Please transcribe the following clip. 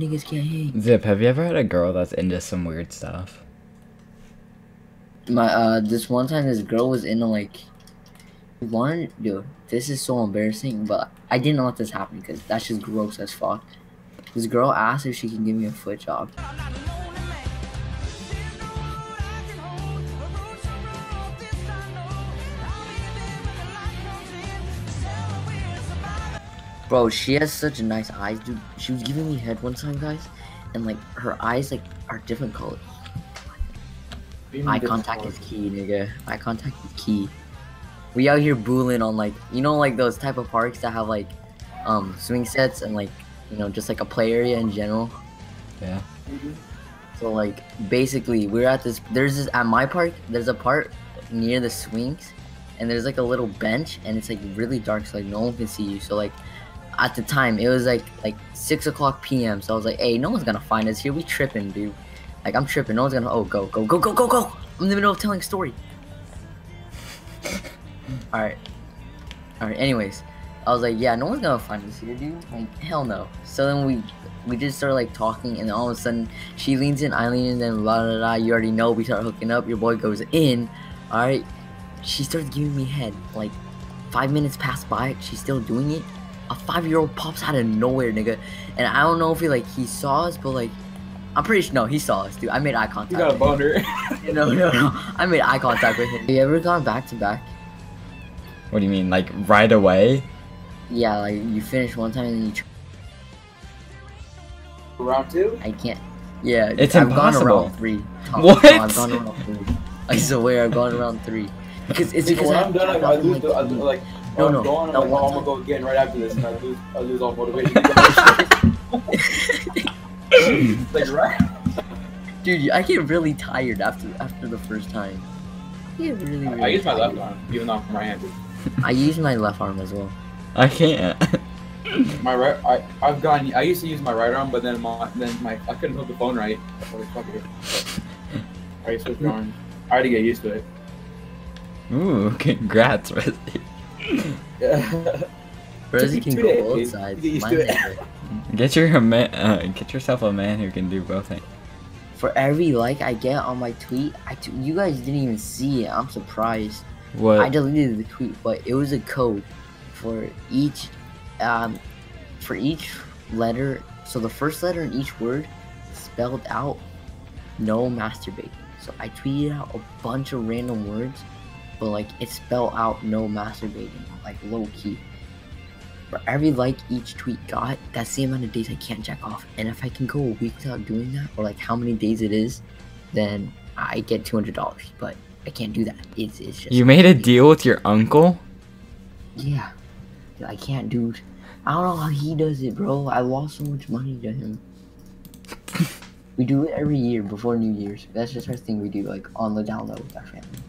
Niggas can't hate. Zip, have you ever had a girl that's into some weird stuff? My this one time this girl was into like dude, this is so embarrassing, but I didn't let this happen because that's just gross as fuck. This girl asked if she can give me a foot job. Bro, she has such nice eyes, dude. She was giving me head one time, guys, and like her eyes like are different colors. Eye contact is key, nigga. Eye contact is key. We out here booling on like, you know, like those type of parks that have like swing sets and like, you know, just like a play area in general. Yeah. So like basically we're at this, at my park, there's a part near the swings and there's like a little bench and it's like really dark so like no one can see you. So like at the time it was like 6:00 p.m. So I was like, hey, no one's gonna find us here. We tripping, dude. Like I'm tripping. No one's gonna, oh, go. I'm in the middle of telling a story. All right. Anyways, I was like, yeah, no one's gonna find us here, dude. Like, hell no. So then we just started like talking, and all of a sudden she leans in, I lean in, and then blah blah blah. You already know. We start hooking up. Your boy goes in. All right. She starts giving me head. Like 5 minutes pass by. She's still doing it. A 5-year-old pops out of nowhere, nigga. And I don't know if he saw us, but like. I'm pretty sure, no, he saw us, dude. I made eye contact. You got a boner. No. I made eye contact with him. Have you ever gone back to back? What do you mean, like right away? Yeah, like you finish one time and then you. Round two? I can't. Yeah, it's impossible. I've gone around three. What? No, I've gone around three. I swear, I've gone around three. Because when I'm done, I lose the, like no. I'm gonna go again right after this, and I lose all motivation. Like, right? Dude, I get really tired after the first time. I get really I use my left arm, even though I'm right-handed. I use my left arm as well. I can't. My right, I used to use my right arm, but then I couldn't hold the phone right. I used to switch arms. I had to get used to it. Ooh, congrats, Rezzy. Yeah. Rezzy can go both sides. Get yourself a man who can do both things. For every like I get on my tweet, you guys didn't even see it. I'm surprised. What? I deleted the tweet, but it was a code for each letter. So the first letter in each word spelled out, no masturbating. So I tweeted out a bunch of random words, but like it spelled out no masturbating, like low key. For every like each tweet got, that's the amount of days I can't jack off. And if I can go a week without doing that, or like how many days it is, then I get $200. But I can't do that. It's just. You made a deal with your uncle? Yeah. Dude, I can't, dude. I don't know how he does it, bro. I lost so much money to him. We do it every year before New Year's. That's just our thing we do, like on the down low with our family.